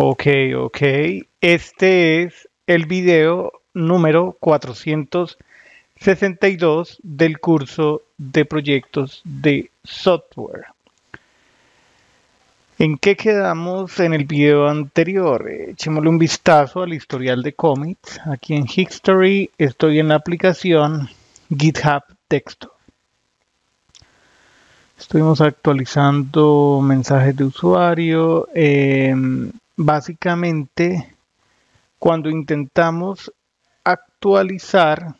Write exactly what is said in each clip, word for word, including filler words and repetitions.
Ok, ok. Este es el video número cuatrocientos sesenta y dos del curso de proyectos de software. ¿En qué quedamos en el video anterior? Echémosle un vistazo al historial de commits. Aquí en History estoy en la aplicación GitHub Desktop. Estuvimos actualizando mensajes de usuario. Eh, básicamente, cuando intentamos actualizar,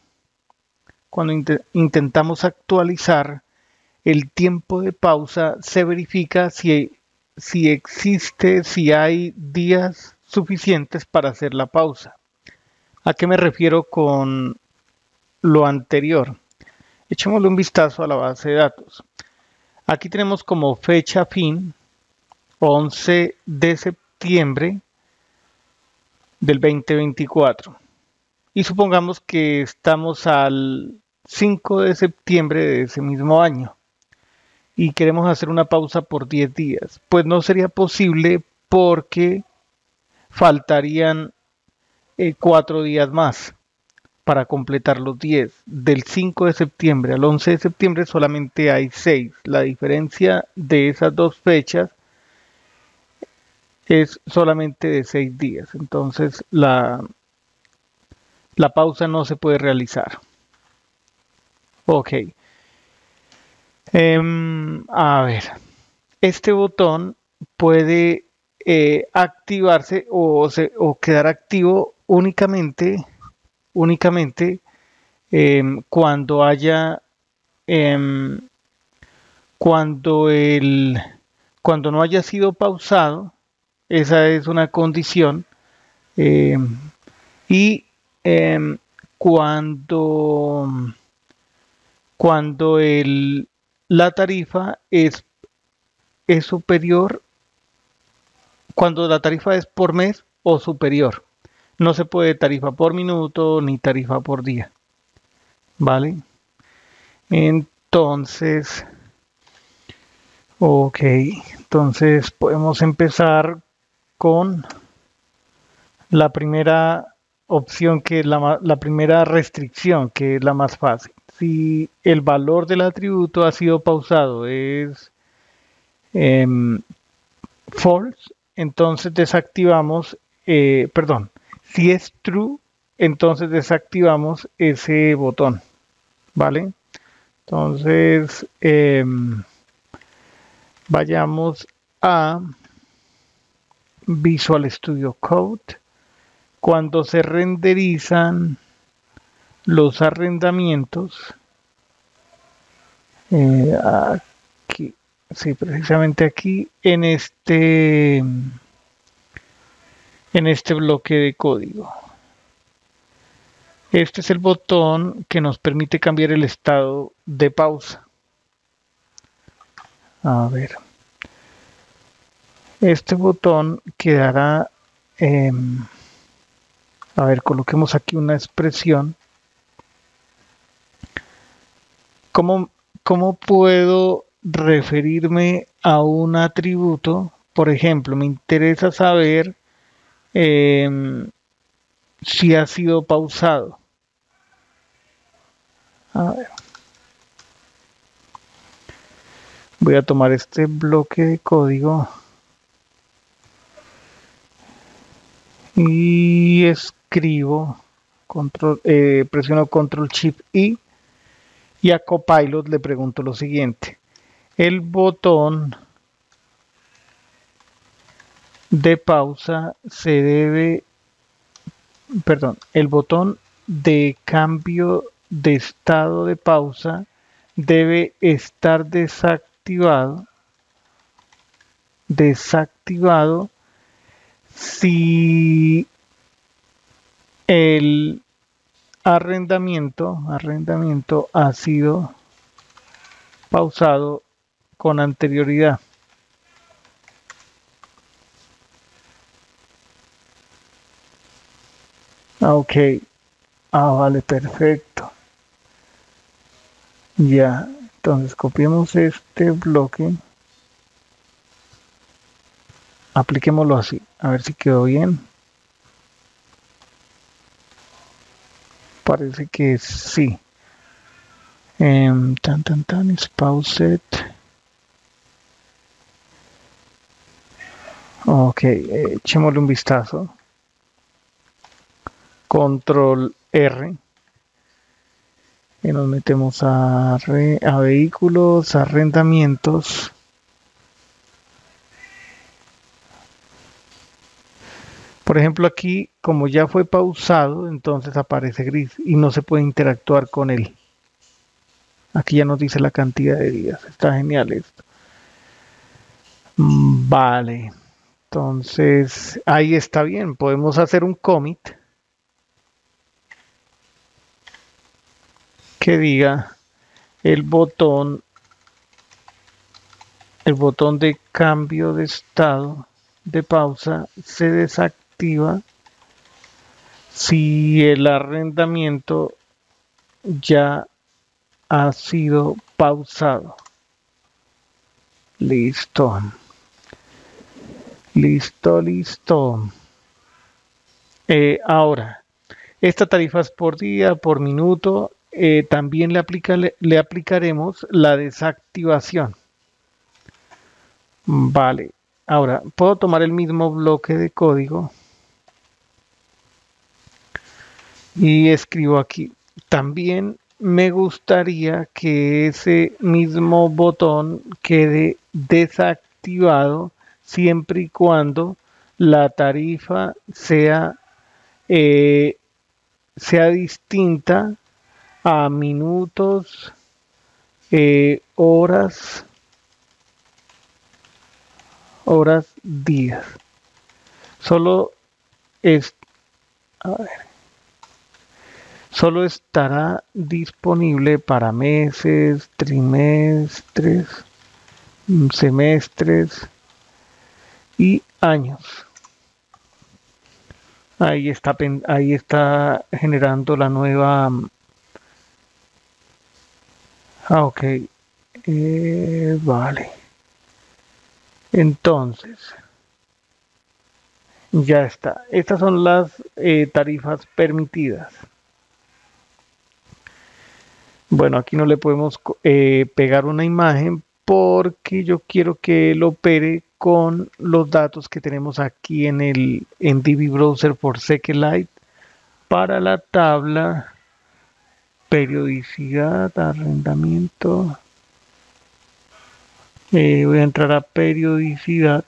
cuando int- intentamos actualizar, el tiempo de pausa se verifica si Si existe, si hay días suficientes para hacer la pausa. ¿A qué me refiero con lo anterior? Echémosle un vistazo a la base de datos. Aquí tenemos como fecha fin once de septiembre del dos mil veinticuatro. Y supongamos que estamos al cinco de septiembre de ese mismo año y queremos hacer una pausa por diez días, pues no sería posible porque faltarían cuatro días más para completar los diez. Del cinco de septiembre al once de septiembre solamente hay seis. La diferencia de esas dos fechas es solamente de seis días. Entonces la, la pausa no se puede realizar. Ok. Um, a ver, este botón puede eh, activarse o, se, o quedar activo únicamente, únicamente eh, cuando haya, eh, cuando, el, cuando no haya sido pausado. Esa es una condición. Eh, y eh, cuando, cuando el... La tarifa es, es superior, cuando la tarifa es por mes o superior. No se puede tarifa por minuto ni tarifa por día. ¿Vale? Entonces, ok, entonces podemos empezar con la primera opción, que es la, la primera restricción, que es la más fácil. Si el valor del atributo ha sido pausado es eh, false, entonces desactivamos, eh, perdón, si es true, entonces desactivamos ese botón, ¿vale? Entonces, eh, vayamos a Visual Studio Code. Cuando se renderizan los arrendamientos, eh, aquí, sí, precisamente aquí en este en este bloque de código. Este es el botón que nos permite cambiar el estado de pausa. A ver, este botón quedará, eh, a ver, coloquemos aquí una expresión. ¿Cómo, ¿Cómo puedo referirme a un atributo? Por ejemplo, me interesa saber eh, si ha sido pausado. A ver. Voy a tomar este bloque de código y escribo, control, eh, presiono control shift i. Y a Copilot le pregunto lo siguiente: el botón de pausa se debe, perdón, el botón de cambio de estado de pausa debe estar desactivado, desactivado si el Arrendamiento, arrendamiento ha sido pausado con anterioridad. Ok. Ah, vale, perfecto. Ya, entonces copiemos este bloque. Apliquémoslo así, a ver si quedó bien. Parece que sí. Eh, tan tan tan, es pauset. Ok, echémosle un vistazo. Control R. Y nos metemos a, re, a vehículos, arrendamientos. Por ejemplo, aquí, como ya fue pausado, entonces aparece gris y no se puede interactuar con él. Aquí ya nos dice la cantidad de días. Está genial esto. Vale. Entonces, ahí está bien. Podemos hacer un commit que diga el botón, el botón de cambio de estado de pausa se desactiva si el arrendamiento ya ha sido pausado. Listo. Listo, listo. Eh, ahora, esta tarifa es por día, por minuto. Eh, también le, aplica, le, le aplicaremos la desactivación. Vale. Ahora, puedo tomar el mismo bloque de código y escribo aquí. También me gustaría que ese mismo botón quede desactivado siempre y cuando la tarifa sea, eh, sea distinta a minutos, eh, horas, horas, días. Solo es... A ver. Solo estará disponible para meses, trimestres, semestres y años. Ahí está, ahí está generando la nueva... Ah, ok. Eh, vale. Entonces... Ya está. Estas son las eh, tarifas permitidas. Bueno, aquí no le podemos eh, pegar una imagen porque yo quiero que él opere con los datos que tenemos aquí en el en D B Browser por SQLite para la tabla periodicidad, arrendamiento. Eh, voy a entrar a periodicidad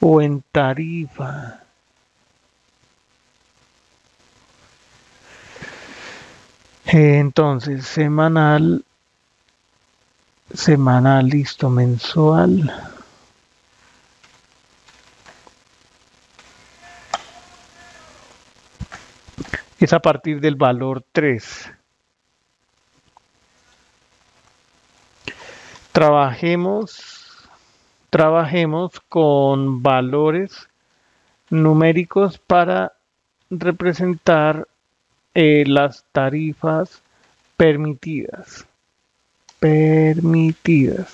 o en tarifa. Entonces, semanal, semanal, listo, mensual. Es a partir del valor tres. Trabajemos, trabajemos con valores numéricos para representar Eh, las tarifas permitidas permitidas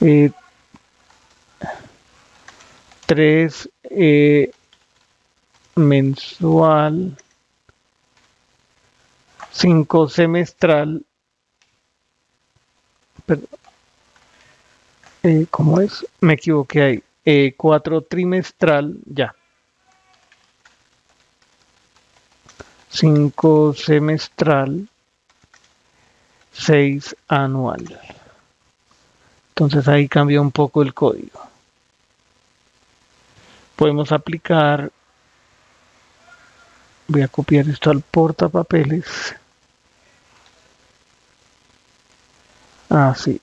eh, tres eh, mensual, cinco semestral, perdón, eh, ¿cómo es? Me equivoqué ahí, eh, cuatro trimestral, ya. cinco semestral, seis anual. Entonces ahí cambia un poco el código. Podemos aplicar. Voy a copiar esto al portapapeles. Así.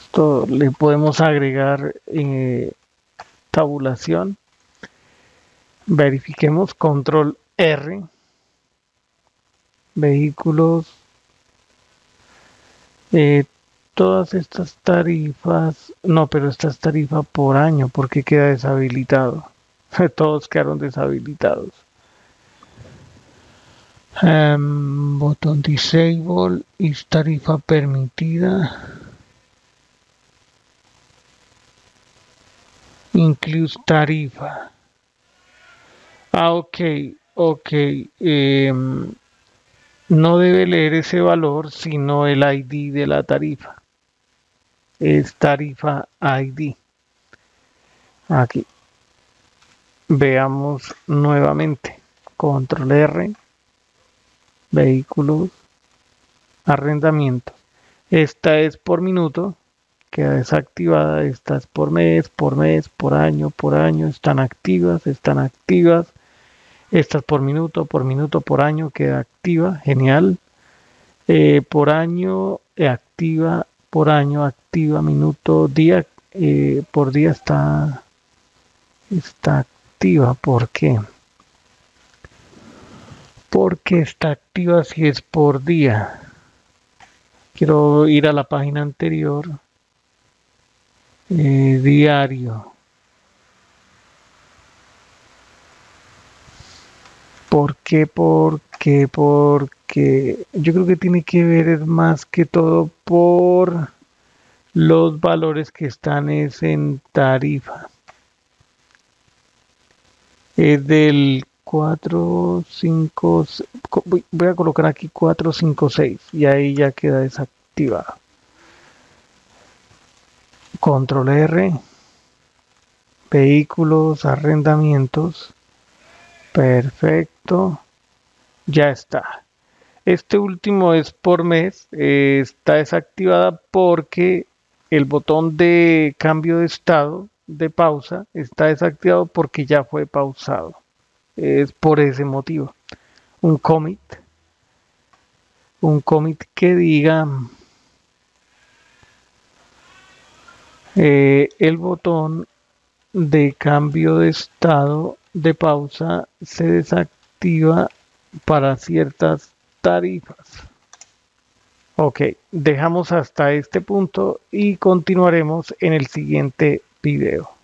Esto le podemos agregar eh, tabulación. Verifiquemos, control R, vehículos, eh, todas estas tarifas, no, pero esta es tarifa por año, porque queda deshabilitado, todos quedaron deshabilitados. Um, botón disable, is tarifa permitida, include tarifa. Ah, ok, ok. Eh, no debe leer ese valor, sino el I D de la tarifa. Es tarifa I D. Aquí. Veamos nuevamente. Control R. Vehículos. Arrendamiento. Esta es por minuto. Queda desactivada. Esta es por mes, por mes, por año, por año. Están activas, están activas. Esta es por minuto, por minuto, por año. Queda activa. Genial. Eh, por año, eh, activa. Por año, activa. Minuto, día. Eh, por día está, está activa. ¿Por qué? Porque está activa si es por día. Quiero ir a la página anterior. Eh, diario. ¿Por qué? Porque, porque yo creo que tiene que ver es más que todo por los valores que están es en tarifa. Es del cuatro, cinco, voy a colocar aquí cuatro, cinco, seis y ahí ya queda desactivado. Control R, vehículos, arrendamientos, perfecto, ya está. Este último es por mes, eh, está desactivada porque el botón de cambio de estado, de pausa, está desactivado porque ya fue pausado. Es por ese motivo. Un commit. Un commit que diga eh, el botón de cambio de estado de pausa se desactiva para ciertas tarifas. Ok, dejamos hasta este punto y continuaremos en el siguiente video.